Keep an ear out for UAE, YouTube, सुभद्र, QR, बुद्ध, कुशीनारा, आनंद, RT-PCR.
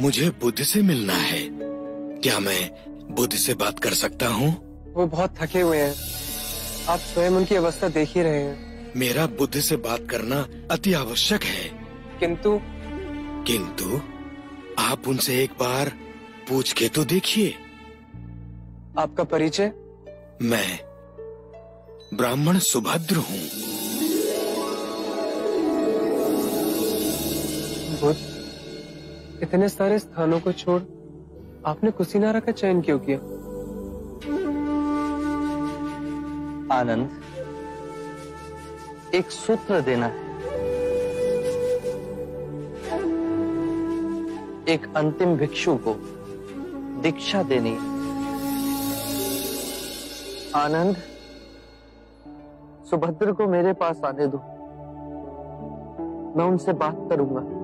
मुझे बुद्ध से मिलना है, क्या मैं बुद्ध से बात कर सकता हूँ? वो बहुत थके हुए हैं, आप स्वयं उनकी अवस्था देख ही रहे हैं। मेरा बुद्ध से बात करना अति आवश्यक है। किंतु? किंतु आप उनसे एक बार पूछ के तो देखिए। आपका परिचय? मैं ब्राह्मण सुभद्र हूँ। बुद्ध, इतने सारे स्थानों को छोड़ आपने कुशीनारा का चयन क्यों किया? आनंद, एक सूत्र देना है, एक अंतिम भिक्षु को दीक्षा देनी है। आनंद, सुभद्र को मेरे पास आने दो, मैं उनसे बात करूंगा।